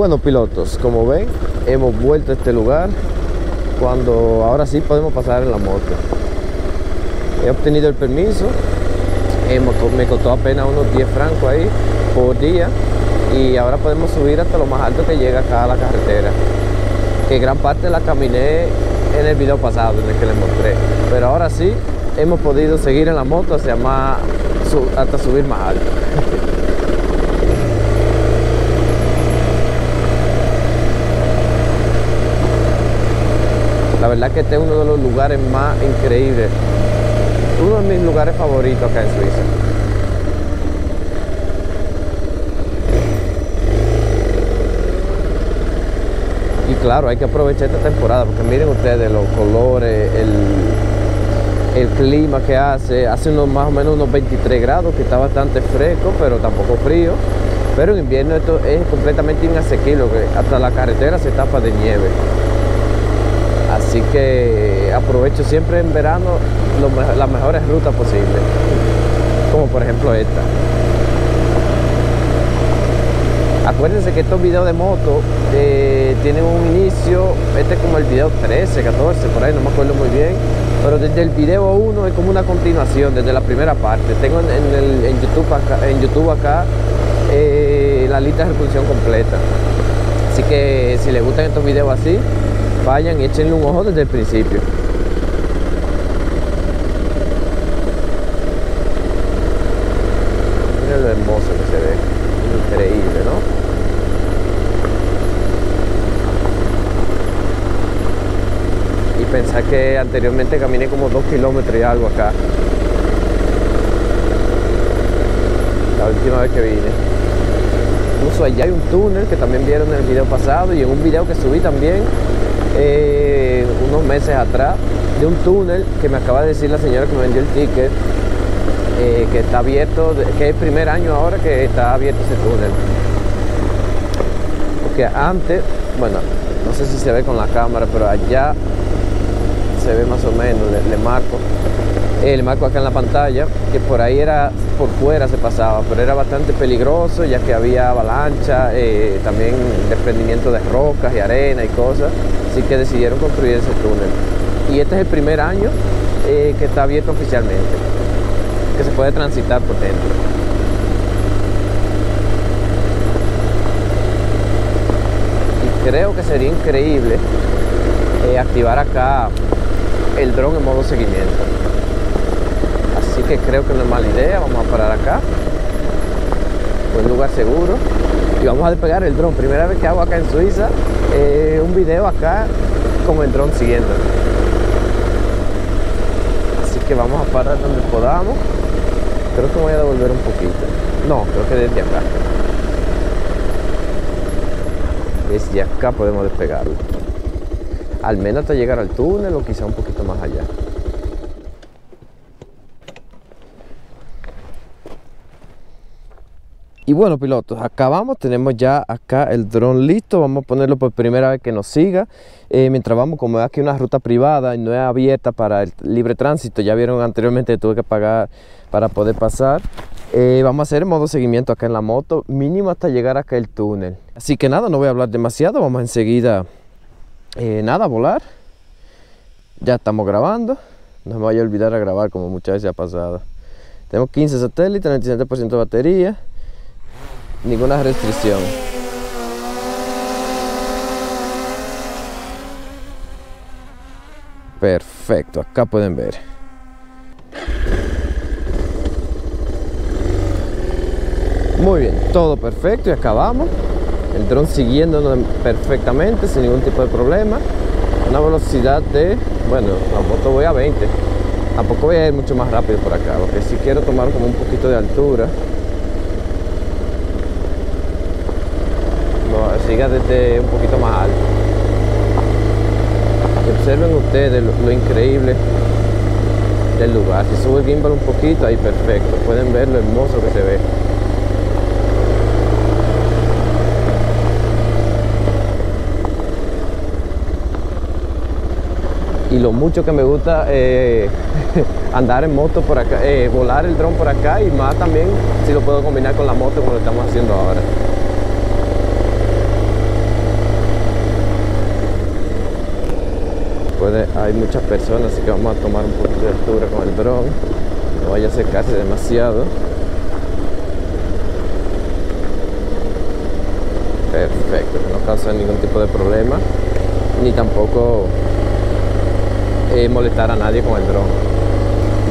Bueno, pilotos, como ven, hemos vuelto a este lugar cuando ahora sí podemos pasar en la moto. He obtenido el permiso, me costó apenas unos 10 francos ahí por día, y ahora podemos subir hasta lo más alto que llega acá a la carretera, que gran parte la caminé en el video pasado en el que les mostré, pero ahora sí hemos podido seguir en la moto hacia más, hasta subir más alto. La verdad que este es uno de los lugares más increíbles, uno de mis lugares favoritos acá en Suiza. Y claro, hay que aprovechar esta temporada, porque miren ustedes los colores, el clima que hace más o menos unos 23 grados, que está bastante fresco, pero tampoco frío. Pero en invierno esto es completamente inasequible, que hasta la carretera se tapa de nieve. Así que aprovecho siempre en verano las mejores rutas posibles, como por ejemplo esta. Acuérdense que estos videos de moto tienen un inicio, este es como el video 13, 14, por ahí no me acuerdo muy bien, pero desde el video 1 es como una continuación, desde la primera parte. Tengo en YouTube acá la lista de reproducción completa. Así que si les gustan estos videos así, vayan y échenle un ojo desde el principio. Miren lo hermoso que se ve, increíble, ¿no? Y pensar que anteriormente caminé como 2 kilómetros y algo acá, la última vez que vine. Incluso allá hay un túnel que también vieron en el video pasado y en un video que subí también unos meses atrás, de un túnel que me acaba de decir la señora que me vendió el ticket, que está abierto, que es el primer año ahora que está abierto ese túnel, porque antes, bueno, no sé si se ve con la cámara, pero allá se ve más o menos, le marco acá en la pantalla, que por ahí era, por fuera se pasaba, pero era bastante peligroso, ya que había avalancha, también desprendimiento de rocas y arena y cosas, así que decidieron construir ese túnel. Y este es el primer año que está abierto oficialmente, que se puede transitar por dentro. Y creo que sería increíble activar acá el dron en modo seguimiento, así que creo que no es mala idea. Vamos a parar acá, un lugar seguro, y vamos a despegar el dron. Primera vez que hago acá en Suiza un video acá con el dron siguiendo, así que vamos a parar donde podamos. Creo que voy a devolver un poquito, no, creo que desde acá, desde acá podemos despegarlo, al menos hasta llegar al túnel o quizá un poquito más allá. Y bueno, pilotos, acabamos, tenemos ya acá el dron listo. Vamos a ponerlo por primera vez que nos siga mientras vamos, como es aquí una ruta privada y no es abierta para el libre tránsito, ya vieron anteriormente tuve que pagar para poder pasar. Vamos a hacer modo seguimiento acá en la moto, mínimo hasta llegar acá el túnel. Así que nada, no voy a hablar demasiado, vamos enseguida nada, volar. Ya estamos grabando, no me vaya a olvidar a grabar como muchas veces ha pasado. Tenemos 15 satélites, 97% de batería, ninguna restricción. Perfecto, acá pueden ver. Muy bien, todo perfecto y acabamos. El dron siguiéndonos perfectamente, sin ningún tipo de problema. Una velocidad de, bueno, la moto voy a 20. Tampoco voy a ir mucho más rápido por acá, porque si quiero tomar como un poquito de altura. No, siga desde un poquito más alto. Y observen ustedes lo increíble del lugar. Si sube el gimbal un poquito, ahí perfecto. Pueden ver lo hermoso que se ve. Y lo mucho que me gusta andar en moto por acá, volar el dron por acá, y más también si lo puedo combinar con la moto como lo estamos haciendo ahora. hay muchas personas, así que vamos a tomar un poquito de altura con el dron, no vaya a acercarse demasiado. Perfecto, que no causa ningún tipo de problema, ni tampoco molestar a nadie con el dron.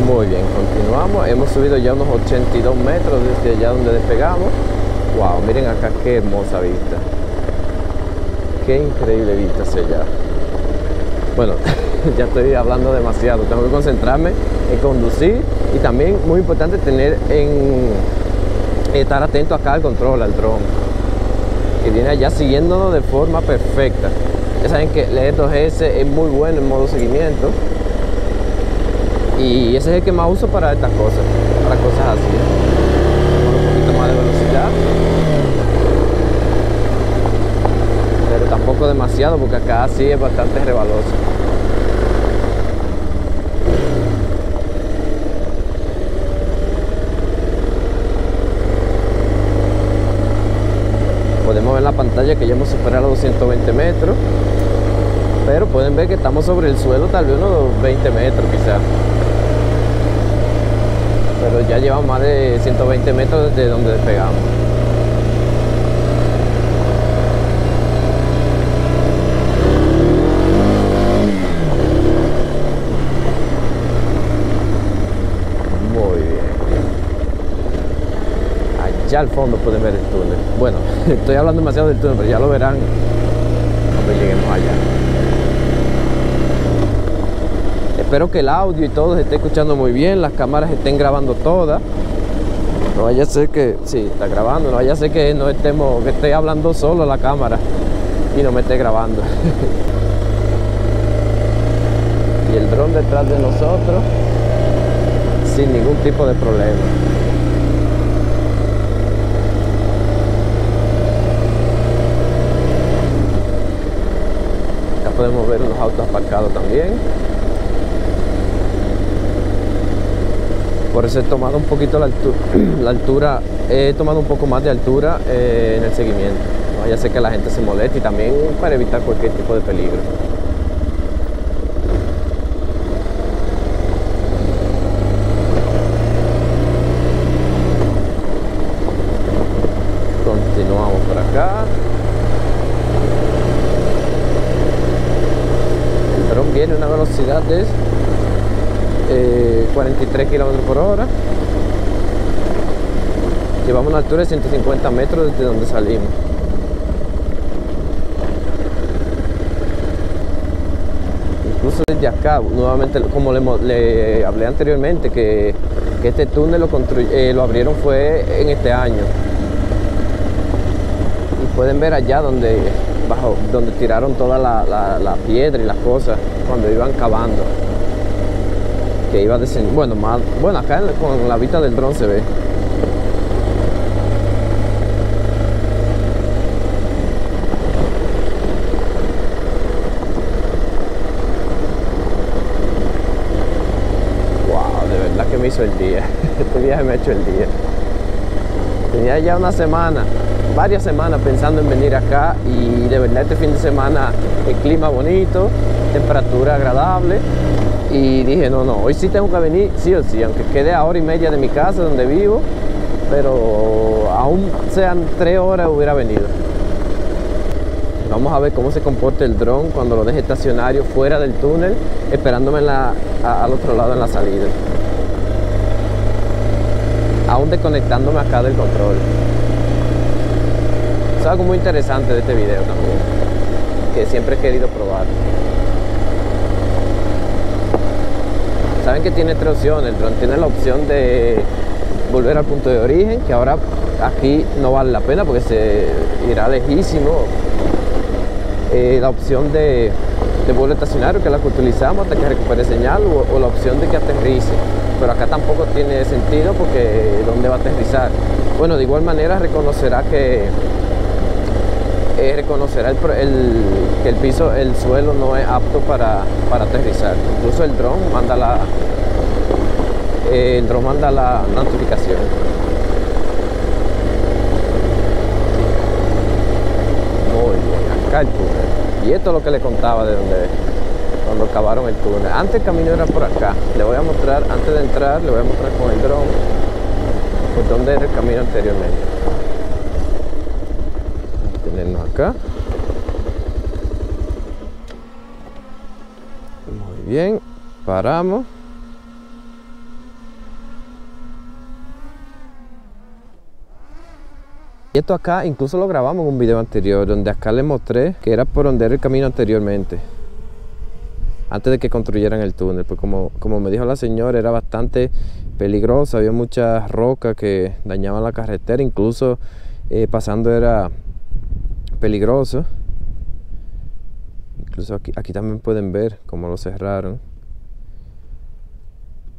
Muy bien, continuamos. Hemos subido ya unos 82 metros desde allá donde despegamos. Wow, miren acá qué hermosa vista, qué increíble vista hacia allá. Bueno, ya estoy hablando demasiado, tengo que concentrarme en conducir y también muy importante tener estar atento acá al control, al dron, que viene allá siguiéndonos de forma perfecta. Ya saben que el E2GS es muy bueno en modo seguimiento. Y ese es el que más uso para estas cosas, para cosas así. Un poquito más de velocidad, pero tampoco demasiado, porque acá sí es bastante rebaloso. Podemos ver en la pantalla que ya hemos superado los 220 metros, pero pueden ver que estamos sobre el suelo, tal vez unos 20 metros quizás. Pero ya llevamos más de 120 metros desde donde despegamos. Muy bien. Allá al fondo pueden ver el túnel. Bueno, estoy hablando demasiado del túnel, pero ya lo verán cuando lleguemos allá. Espero que el audio y todo se esté escuchando muy bien, las cámaras estén grabando todas. No vaya a ser que, sí, está grabando, no vaya a ser que no estemos, que esté hablando solo la cámara y no me esté grabando. Y el dron detrás de nosotros, sin ningún tipo de problema. Acá podemos ver los autos aparcados también. Por eso he tomado un poquito la altura, he tomado un poco más de altura en el seguimiento. No vaya a ser que la gente se moleste, y también para evitar cualquier tipo de peligro. Continuamos por acá. El dron viene a una velocidad de 43 kilómetros por hora. Llevamos una altura de 150 metros desde donde salimos. Incluso desde acá, nuevamente, como le hablé anteriormente, que este túnel lo abrieron fue en este año. Y pueden ver allá donde tiraron toda la piedra y las cosas cuando iban cavando. Que iba a descender, bueno, acá con la vista del dron se ve. Wow, de verdad que me hizo el día. Este viaje me ha hecho el día. Tenía ya una semana, varias semanas pensando en venir acá, y de verdad este fin de semana el clima bonito, temperatura agradable. Y dije, no, hoy sí tengo que venir, sí o sí, aunque quede a hora y media de mi casa donde vivo, pero aún sean 3 horas hubiera venido. Vamos a ver cómo se comporta el dron cuando lo deje estacionario fuera del túnel, esperándome al otro lado en la salida. Aún desconectándome acá del control. Es algo muy interesante de este video también, que siempre he querido probar. Saben que tiene 3 opciones, el dron tiene la opción de volver al punto de origen, que ahora aquí no vale la pena porque se irá lejísimo. La opción de vuelo estacionario, que es la que utilizamos hasta que recupere señal, o la opción de que aterrice, pero acá tampoco tiene sentido porque ¿dónde va a aterrizar? Bueno, de igual manera reconocerá que el piso, el suelo no es apto para aterrizar. Incluso el dron manda la notificación. Muy bien, acá el túnel. Y esto es lo que le contaba de donde cuando acabaron el túnel. Antes el camino era por acá. Le voy a mostrar, antes de entrar, le voy a mostrar con el dron por dónde era el camino anteriormente. Tenernos acá. Muy bien, paramos. Y esto acá incluso lo grabamos en un video anterior, donde acá les mostré que era por donde era el camino anteriormente, antes de que construyeran el túnel, pues como me dijo la señora, era bastante peligroso, había muchas rocas que dañaban la carretera, incluso pasando era peligroso. Incluso aquí también pueden ver cómo lo cerraron,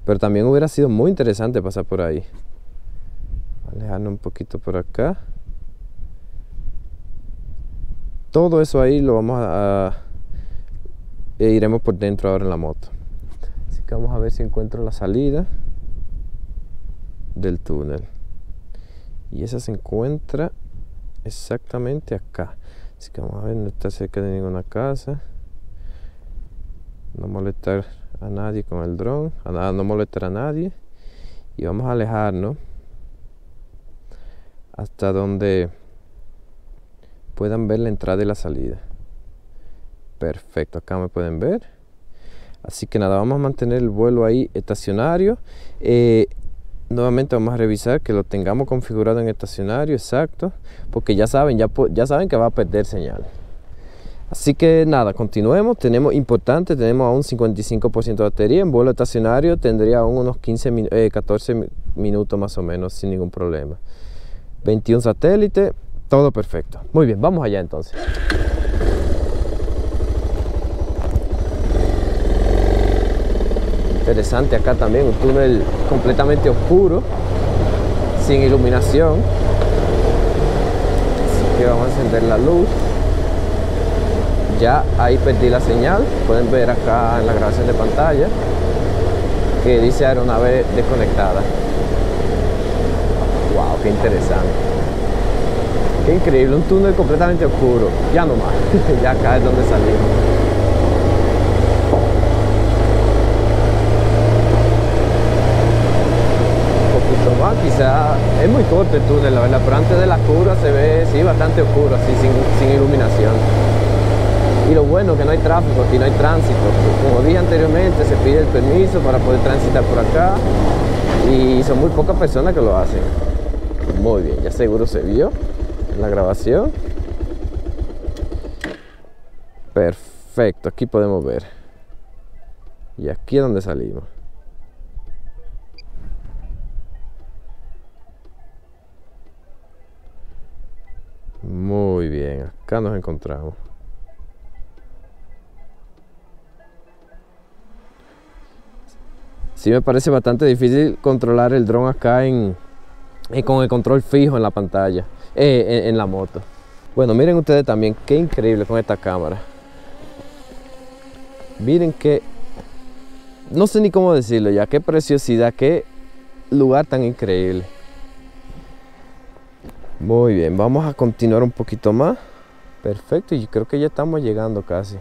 pero también hubiera sido muy interesante pasar por ahí. Alejarnos un poquito por acá. Todo eso ahí lo vamos a... iremos por dentro ahora en la moto. Así que vamos a ver si encuentro la salida del túnel. Y esa se encuentra exactamente acá. Así que vamos a ver, no está cerca de ninguna casa. No molestar a nadie con el dron. No molestar a nadie. Y vamos a alejarnos hasta donde puedan ver la entrada y la salida. Perfecto, acá me pueden ver. Así que nada, vamos a mantener el vuelo ahí estacionario. Nuevamente vamos a revisar que lo tengamos configurado en estacionario, exacto, porque ya saben que va a perder señal. Así que nada, continuemos. Tenemos aún 55% de batería. En vuelo estacionario tendría aún unos 14 minutos más o menos sin ningún problema. 21 satélites, todo perfecto. Muy bien, vamos allá entonces. Interesante acá también, un túnel completamente oscuro, sin iluminación. Así que vamos a encender la luz. Ya ahí perdí la señal, pueden ver acá en la grabación de pantalla que dice aeronave desconectada. Wow, qué interesante, qué increíble, un túnel completamente oscuro. Ya no más, ya acá es donde salimos. Quizá es muy corto el túnel, la verdad, pero antes de la curva se ve, sí, bastante oscuro, así sin iluminación. Y lo bueno es que no hay tráfico, aquí no hay tránsito. Como dije anteriormente, se pide el permiso para poder transitar por acá y son muy pocas personas que lo hacen. Muy bien, ya seguro se vio en la grabación. Perfecto, aquí podemos ver. Y aquí es donde salimos. Muy bien, acá nos encontramos. Sí, me parece bastante difícil controlar el dron acá con el control fijo en la pantalla, en la moto. Bueno, miren ustedes también, qué increíble con esta cámara. Miren que... no sé ni cómo decirlo ya, qué preciosidad, qué lugar tan increíble. Muy bien, vamos a continuar un poquito más. Perfecto, y creo que ya estamos llegando casi.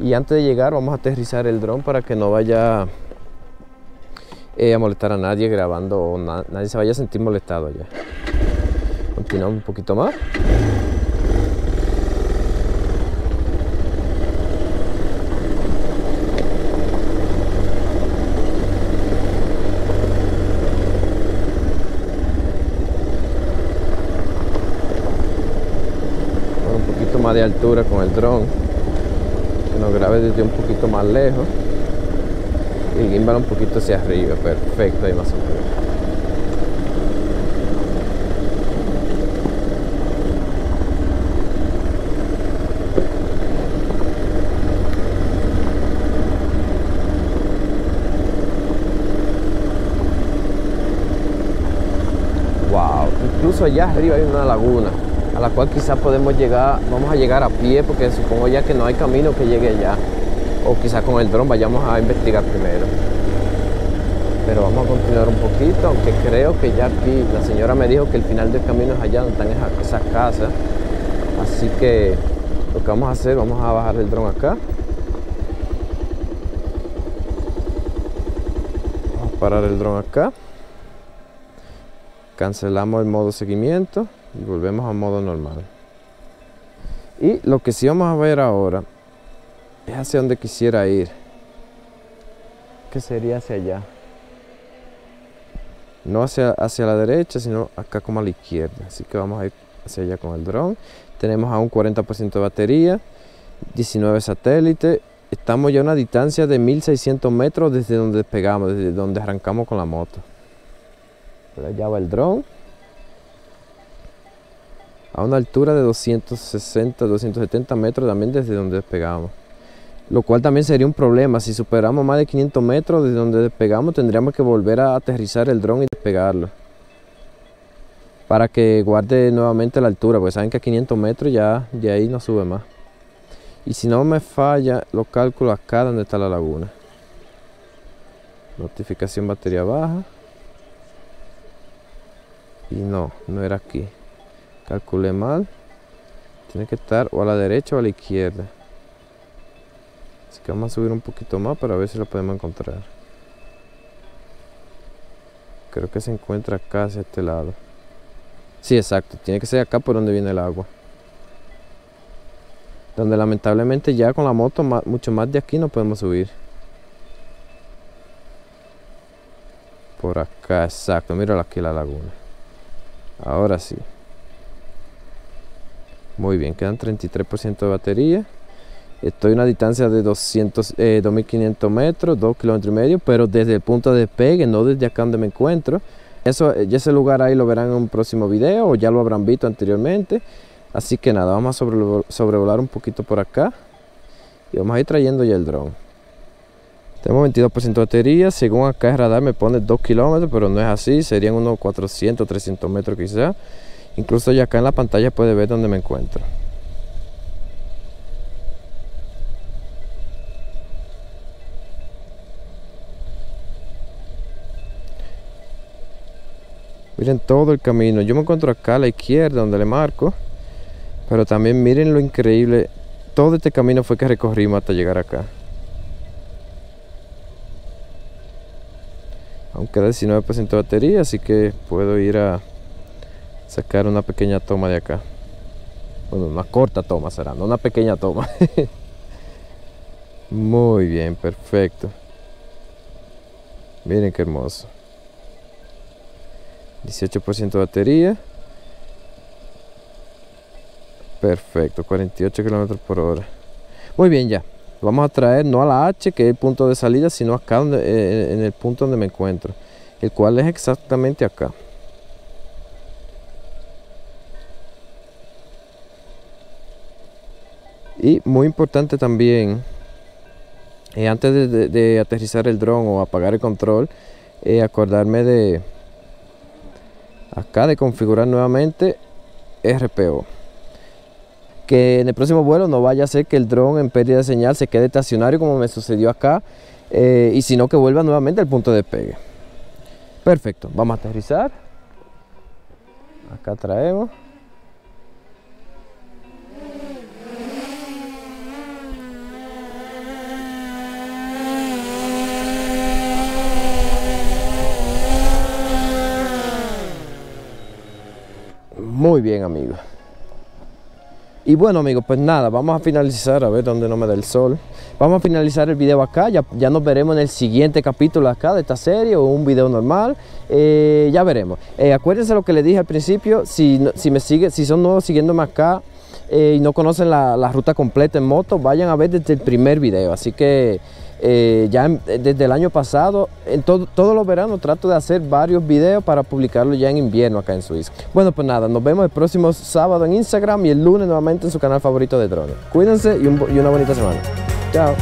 Y antes de llegar vamos a aterrizar el dron para que no vaya a molestar a nadie grabando, o nadie se vaya a sentir molestado allá. Continuamos un poquito más. De altura con el dron, que nos grabe desde un poquito más lejos y el gimbal un poquito hacia arriba. Perfecto, ahí más o menos. Wow, incluso allá arriba hay una laguna a la cual quizás podemos llegar, vamos a llegar a pie, porque supongo ya que no hay camino que llegue allá, o quizás con el dron vayamos a investigar primero. Pero vamos a continuar un poquito, aunque creo que ya aquí, la señora me dijo que el final del camino es allá donde están esas casas, así que lo que vamos a hacer, vamos a bajar el dron acá, parar el dron acá, cancelamos el modo seguimiento y volvemos a modo normal. Y lo que sí vamos a ver ahora es hacia donde quisiera ir, que sería hacia allá, no hacia la derecha, sino acá como a la izquierda. Así que vamos a ir hacia allá con el dron. Tenemos a un 40% de batería, 19 satélites. Estamos ya a una distancia de 1600 metros desde donde despegamos, desde donde arrancamos con la moto. Pero allá va el dron, a una altura de 260, 270 metros también desde donde despegamos. Lo cual también sería un problema, si superamos más de 500 metros desde donde despegamos, tendríamos que volver a aterrizar el dron y despegarlo, para que guarde nuevamente la altura, porque saben que a 500 metros ya de ahí no sube más. Y si no me falla, lo calculo acá donde está la laguna. Notificación batería baja. Y no era aquí. Calculé mal. Tiene que estar o a la derecha o a la izquierda. Así que vamos a subir un poquito más para ver si lo podemos encontrar. Creo que se encuentra acá hacia este lado. Sí, exacto. Tiene que ser acá por donde viene el agua. Donde lamentablemente ya con la moto mucho más de aquí no podemos subir. Por acá, exacto. Míralo aquí la laguna. Ahora sí. Muy bien, quedan 33% de batería. Estoy a una distancia de 2500 metros, 2,5 kilómetros, pero desde el punto de despegue, no desde acá donde me encuentro. Ya ese lugar ahí lo verán en un próximo video o ya lo habrán visto anteriormente. Así que nada, vamos a sobrevolar un poquito por acá y vamos a ir trayendo ya el dron. Tenemos 22% de batería, según acá el radar me pone 2 kilómetros, pero no es así, serían unos 400, 300 metros quizás. Incluso ya acá en la pantalla puede ver dónde me encuentro. Miren todo el camino, yo me encuentro acá a la izquierda donde le marco, pero también miren lo increíble, todo este camino fue que recorrimos hasta llegar acá. Aunque da 19% de batería, así que puedo ir a sacar una pequeña toma de acá. Bueno, una corta toma será, no una pequeña toma. Muy bien, perfecto. Miren qué hermoso. 18% de batería. Perfecto, 48 kilómetros por hora. Muy bien, ya. Vamos a traer no a la H, que es el punto de salida, sino acá donde, en el punto donde me encuentro, el cual es exactamente acá. Y muy importante también, antes de aterrizar el dron o apagar el control, acordarme de acá de configurar nuevamente RPO, que en el próximo vuelo no vaya a ser que el dron en pérdida de señal se quede estacionario como me sucedió acá, y sino que vuelva nuevamente al punto de despegue. Perfecto, vamos a aterrizar. Acá traemos. Muy bien, amigos. Y bueno, amigos, pues nada, vamos a finalizar, a ver dónde no me da el sol. Vamos a finalizar el video acá, ya nos veremos en el siguiente capítulo acá de esta serie o un video normal, ya veremos. Acuérdense lo que les dije al principio, si son nuevos siguiéndome acá y no conocen la ruta completa en moto, vayan a ver desde el primer video, así que... desde el año pasado, en todos los veranos trato de hacer varios videos para publicarlos ya en invierno acá en Suiza. Bueno, pues nada, nos vemos el próximo sábado en Instagram y el lunes nuevamente en su canal favorito de drones. Cuídense y una bonita semana. Chao.